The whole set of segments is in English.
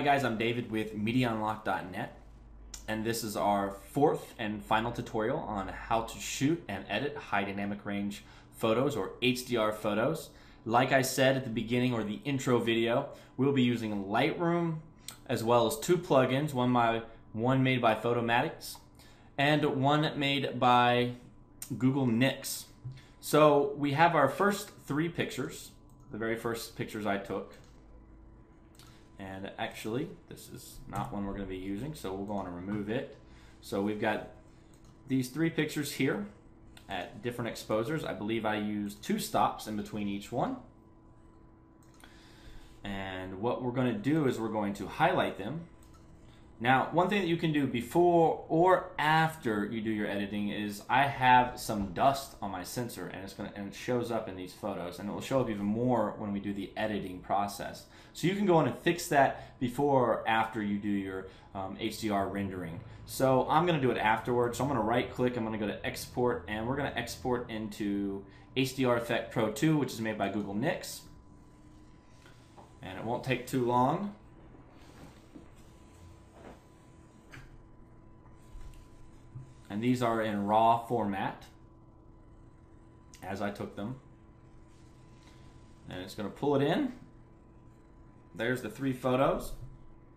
Hi guys, I'm David with MediaUnlock.net, and this is our fourth and final tutorial on how to shoot and edit high dynamic range photos, or HDR photos. Like I said at the beginning, or the intro video, we'll be using Lightroom as well as two plugins, one made by Photomatix and one made by Google Nik. So we have our first three pictures, the very first pictures I took. And actually, this is not one we're going to be using, so we'll go on and remove it. So we've got these three pictures here at different exposures. I believe I used two stops in between each one. And what we're going to do is we're going to highlight them. Now, one thing that you can do before or after you do your editing is I have some dust on my sensor, and it shows up in these photos, and it will show up even more when we do the editing process. So you can go in and fix that before or after you do your HDR rendering. So I'm going to do it afterwards. So I'm going to right click, I'm going to go to export, and we're going to export into HDR Effect Pro 2, which is made by Google Nik. And it won't take too long. And these are in raw format as I took them. And it's going to pull it in. There's the three photos.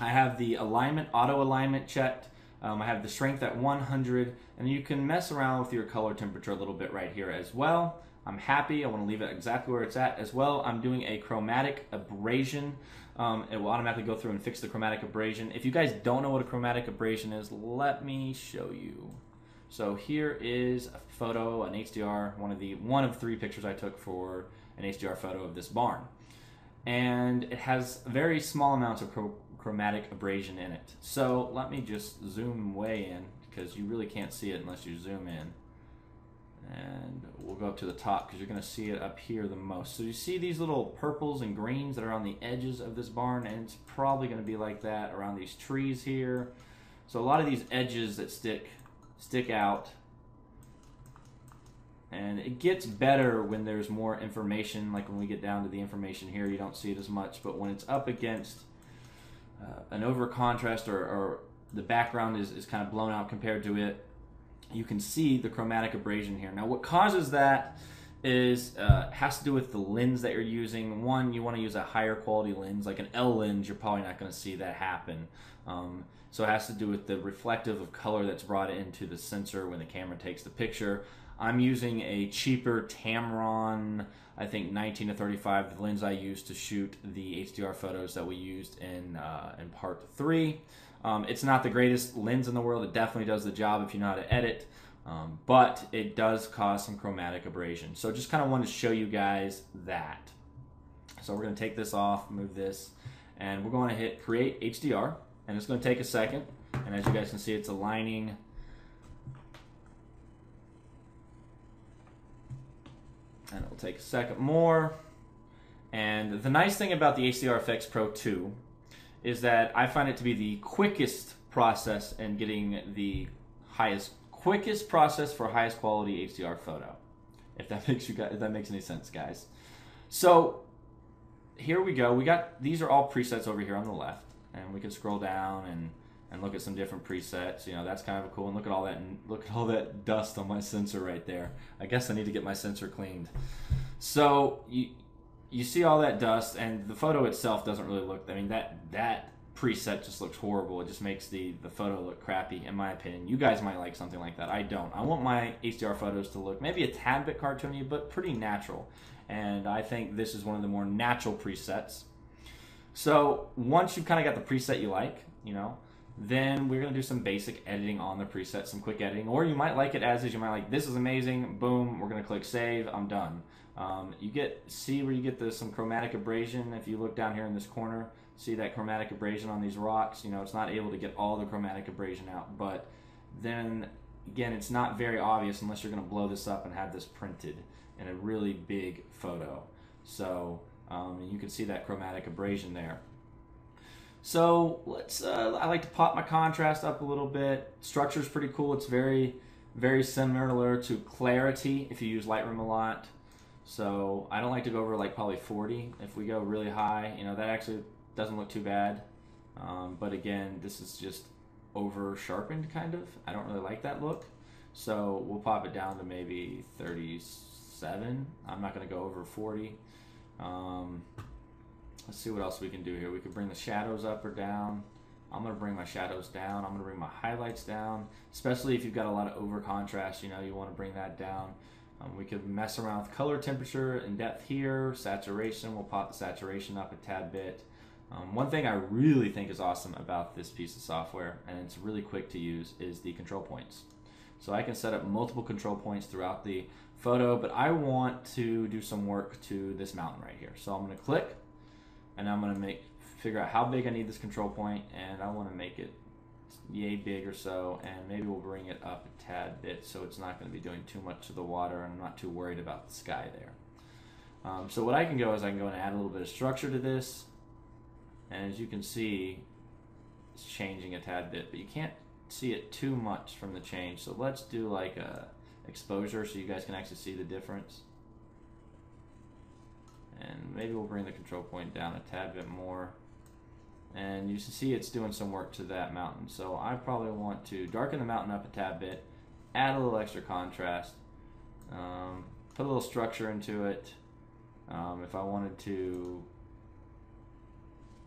I have the alignment, auto alignment checked. I have the strength at 100, and you can mess around with your color temperature a little bit right here as well. I'm happy, I want to leave it exactly where it's at as well. I'm doing a chromatic abrasion. It will automatically go through and fix the chromatic abrasion. If you guys don't know what a chromatic abrasion is, let me show you. So here is a photo, an HDR, one of three pictures I took for an HDR photo of this barn. And it has very small amounts of chromatic abrasion in it. So let me just zoom way in, because you really can't see it unless you zoom in. And we'll go up to the top because you're going to see it up here the most. So you see these little purples and greens that are on the edges of this barn, and it's probably going to be like that around these trees here. So a lot of these edges that stick out. And it gets better when there's more information, like when we get down to the information here, you don't see it as much, but when it's up against an over contrast or the background is kind of blown out compared to it, you can see the chromatic abrasion here. Now what causes that is has to do with the lens that you're using. One, you want to use a higher quality lens, like an L lens, you're probably not going to see that happen. So it has to do with the reflective of color that's brought into the sensor when the camera takes the picture. I'm using a cheaper Tamron, I think 19-35, the lens I used to shoot the HDR photos that we used in part 3. It's not the greatest lens in the world. It definitely does the job if you know how to edit, but it does cause some chromatic abrasion. So just kind of wanted to show you guys that. So we're going to take this off, move this, and we're going to hit Create HDR, and it's going to take a second. And as you guys can see, it's aligning. And it'll take a second more. And the nice thing about the HDR Effects Pro 2 is that I find it to be the quickest process in getting the quickest process for highest quality HDR photo. If that makes any sense, guys. So here we go. We got these are all presets over here on the left, and we can scroll down and look at some different presets. You know, that's kind of cool. And look at all that dust on my sensor right there. I guess I need to get my sensor cleaned. So you see all that dust, and the photo itself doesn't really look, I mean, that preset just looks horrible. It just makes the photo look crappy, in my opinion. You guys might like something like that. I don't. I want my HDR photos to look maybe a tad bit cartoony, but pretty natural. And I think this is one of the more natural presets. So once you've kind of got the preset you like, you know, then we're going to do some basic editing on the preset, some quick editing, or you might like it as is. You might like, this is amazing, boom, we're going to click save, I'm done. You see where you get some chromatic abrasion. If you look down here in this corner, see that chromatic abrasion on these rocks. You know, it's not able to get all the chromatic abrasion out, but then again, it's not very obvious unless you're going to blow this up and have this printed in a really big photo. So you can see that chromatic abrasion there. So I like to pop my contrast up a little bit. Structure's pretty cool. It's very, very similar to clarity if you use Lightroom a lot. So I don't like to go over like probably 40. If we go really high, you know, that actually doesn't look too bad. But again, this is just over sharpened kind of. I don't really like that look. So we'll pop it down to maybe 37. I'm not gonna go over 40. Let's see what else we can do here. We can bring the shadows up or down. I'm gonna bring my shadows down. I'm gonna bring my highlights down, especially if you've got a lot of over contrast, you know, you wanna bring that down. We could mess around with color temperature and depth here, saturation. We'll pop the saturation up a tad bit. One thing I really think is awesome about this piece of software, and it's really quick to use, is the control points. So I can set up multiple control points throughout the photo, but I want to do some work to this mountain right here. So I'm gonna click, and I'm gonna figure out how big I need this control point, and I wanna make it yay big or so, and maybe we'll bring it up a tad bit so it's not gonna be doing too much to the water, and I'm not too worried about the sky there. So what I can go is I can go and add a little bit of structure to this, and as you can see, it's changing a tad bit, but you can't see it too much from the change. So let's do like a exposure so you guys can actually see the difference. And maybe we'll bring the control point down a tad bit more. And you can see it's doing some work to that mountain. So I probably want to darken the mountain up a tad bit, add a little extra contrast, put a little structure into it. If I wanted to,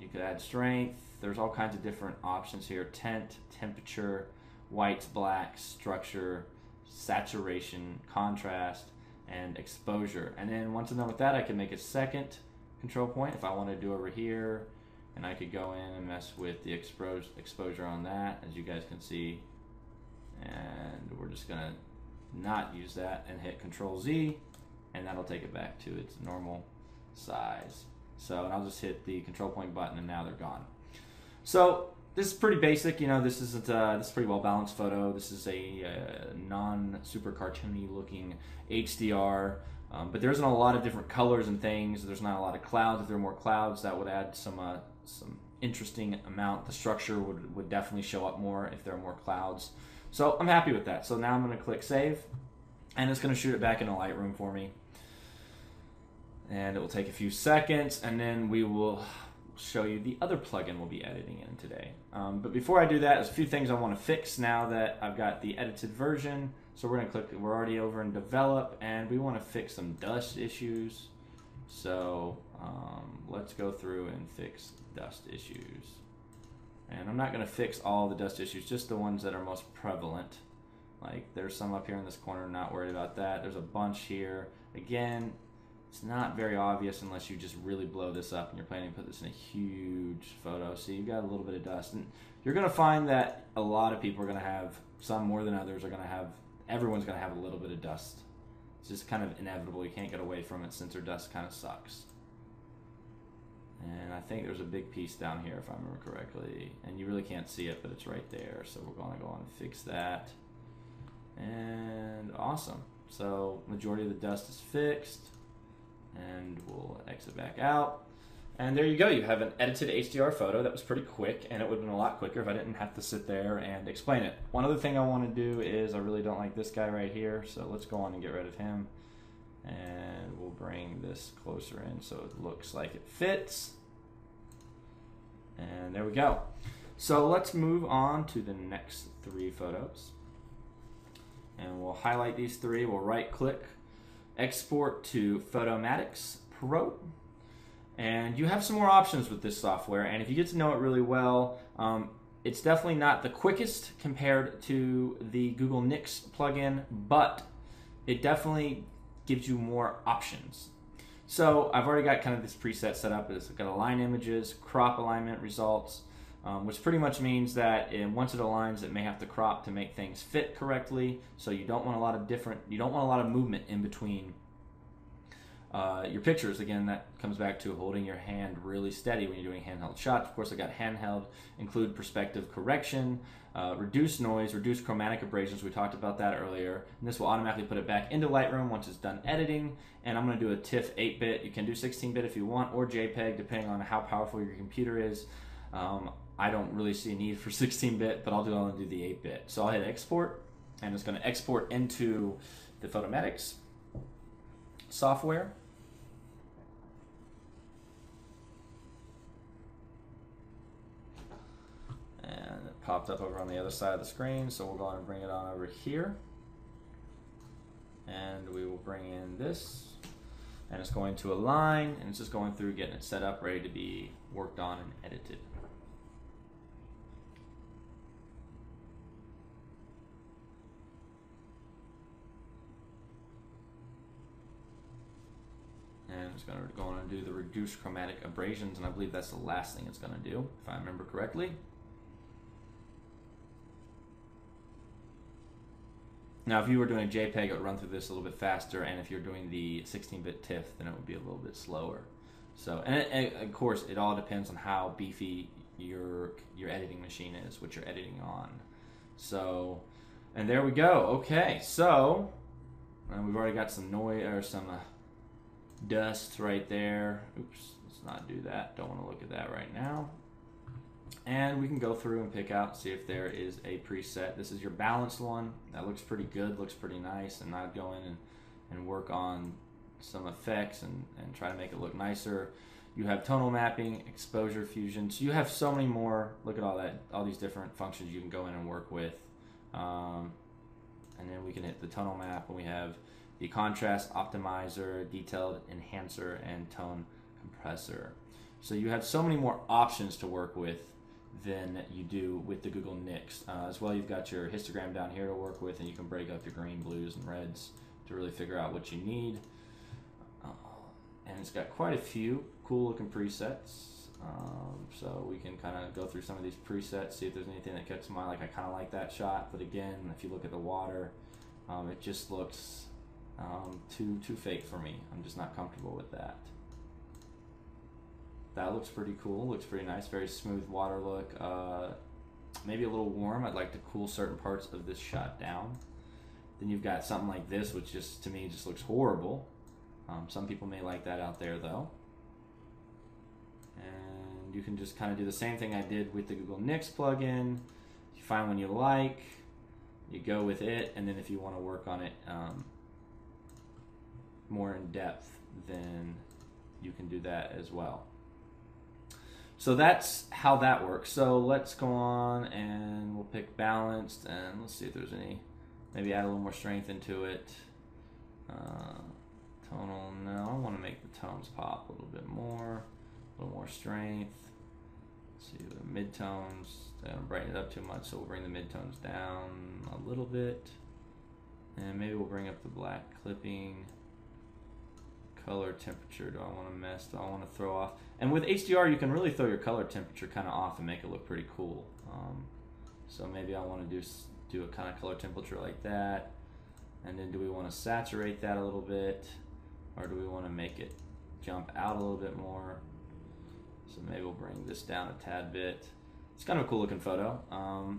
you could add strength. There's all kinds of different options here. Tint, temperature, whites, blacks, structure, saturation, contrast, and exposure. And then once I'm done with that, I can make a second control point if I want to do over here. And I could go in and mess with the exposure on that, as you guys can see. And we're just gonna not use that and hit Control Z, and that'll take it back to its normal size. So, and I'll just hit the control point button, and now they're gone. So this is pretty basic, you know. This is a pretty well balanced photo. This is a non super cartoony looking HDR, but there isn't a lot of different colors and things. There's not a lot of clouds. If there are more clouds, that would add some interesting amount. The structure would definitely show up more if there are more clouds. So I'm happy with that. So now I'm going to click save, and it's going to shoot it back into Lightroom for me. And it will take a few seconds, and then we will show you the other plugin we'll be editing in today. But before I do that, there's a few things I want to fix now that I've got the edited version. So we're going to click, we're already over in develop, and we want to fix some dust issues. So let's go through and fix dust issues. And I'm not going to fix all the dust issues, just the ones that are most prevalent. Like there's some up here in this corner, not worried about that. There's a bunch here. Again, it's not very obvious unless you just really blow this up and you're planning to put this in a huge photo. So you've got a little bit of dust, and you're gonna find that a lot of people are gonna have, some more than others are gonna have, everyone's gonna have a little bit of dust. It's just kind of inevitable. You can't get away from it. Sensor dust kind of sucks. And I think there's a big piece down here if I remember correctly, and you really can't see it, but it's right there. So we're gonna go on and fix that. And awesome. So majority of the dust is fixed. And we'll exit back out. And there you go. You have an edited HDR photo that was pretty quick, and it would have been a lot quicker if I didn't have to sit there and explain it. One other thing I want to do is I really don't like this guy right here, so let's go on and get rid of him. And we'll bring this closer in so it looks like it fits. And there we go. So let's move on to the next three photos. And we'll highlight these three. We'll right-click, export to Photomatix Pro, and you have some more options with this software, and if you get to know it really well, it's definitely not the quickest compared to the Google Nik plugin, but it definitely gives you more options. So I've already got kind of this preset set up. It's got align images, crop alignment results, which pretty much means that once it aligns, it may have to crop to make things fit correctly. So you don't want a lot of movement in between your pictures. Again, that comes back to holding your hand really steady when you're doing handheld shots. Of course, I got handheld, include perspective correction, reduce noise, reduce chromatic abrasions. We talked about that earlier. And this will automatically put it back into Lightroom once it's done editing. And I'm gonna do a TIFF 8-bit. You can do 16-bit if you want, or JPEG, depending on how powerful your computer is. I don't really see a need for 16-bit, but I'll do the 8-bit. So I'll hit export, and it's going to export into the Photomatix software. popped up over on the other side of the screen, so we'll go on and bring it on over here. And we will bring in this, and it's going to align, and it's just going through getting it set up, ready to be worked on and edited. And it's going to go on and do the reduce chromatic abrasions, and I believe that's the last thing it's going to do, if I remember correctly. Now, if you were doing a JPEG, it would run through this a little bit faster, and if you're doing the 16-bit TIFF, then it would be a little bit slower. So, and of course, it all depends on how beefy your editing machine is, what you're editing on. So, and there we go. Okay, so we've already got some noise or some dust right there. Oops, let's not do that. Don't want to look at that right now. And we can go through and pick out, see if there is a preset. This is your balanced one. That looks pretty good, looks pretty nice. And I'd go in and work on some effects and try to make it look nicer. You have tonal mapping, exposure fusion. So you have so many more. Look at all that, all these different functions you can go in and work with. And then we can hit the tonal map, and we have the contrast optimizer, detailed enhancer, and tone compressor. So you have so many more options to work with than you do with the Google Nik. As well, you've got your histogram down here to work with, and you can break up your green, blues, and reds to really figure out what you need. And it's got quite a few cool looking presets. So we can kind of go through some of these presets, see if there's anything that catches my eye. Like, I kind of like that shot, but again, if you look at the water, it just looks too fake for me. I'm just not comfortable with that. That looks pretty cool, looks pretty nice, very smooth water look. Maybe a little warm, I'd like to cool certain parts of this shot down. Then you've got something like this, which just, to me, just looks horrible. Some people may like that out there, though. And you can just kind of do the same thing I did with the Google Nik plugin. You find one you like, you go with it, and then if you want to work on it more in depth, then you can do that as well. So that's how that works. So let's go on and we'll pick balanced, and let's see if there's any, maybe add a little more strength into it. Tonal, no, I want to make the tones pop a little bit more, a little more strength. Let's see, the mid-tones, I don't brighten it up too much, so we'll bring the mid-tones down a little bit. And maybe we'll bring up the black clipping. Color temperature, do I want to mess, do I want to throw off? And with HDR, you can really throw your color temperature kind of off and make it look pretty cool. So maybe I want to do a kind of color temperature like that. And then do we want to saturate that a little bit? Or do we want to make it jump out a little bit more? So maybe we'll bring this down a tad bit. It's kind of a cool looking photo.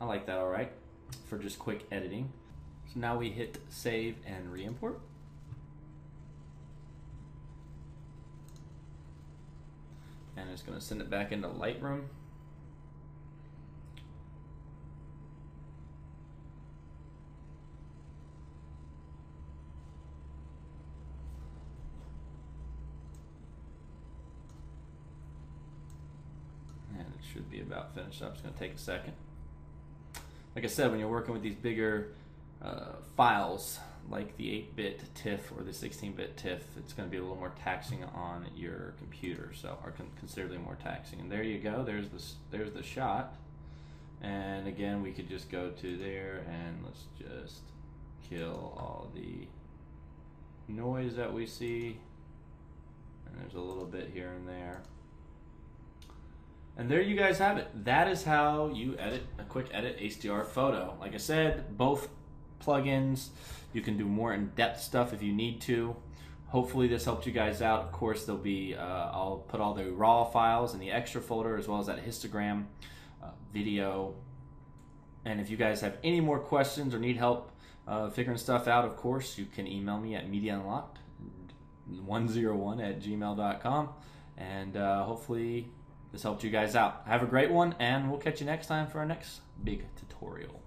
I like that, all right, for just quick editing. So now we hit save and re-import. And it's going to send it back into Lightroom. And it should be about finished up. It's going to take a second. Like I said, when you're working with these bigger files, like the 8-bit TIFF or the 16-bit TIFF, it's going to be a little more taxing on your computer, so are considerably more taxing. And there you go. There's the shot. And again, we could just go to there, and let's just kill all the noise that we see. And there's a little bit here and there. And there you guys have it. That is how you edit a quick edit HDR photo. Like I said, both plugins. You can do more in-depth stuff if you need to. Hopefully this helped you guys out. Of course, there'll be I'll put all the raw files in the extra folder, as well as that histogram video. And if you guys have any more questions or need help figuring stuff out, of course, you can email me at MediaUnlocked101@gmail.com. And hopefully this helped you guys out. Have a great one, and we'll catch you next time for our next big tutorial.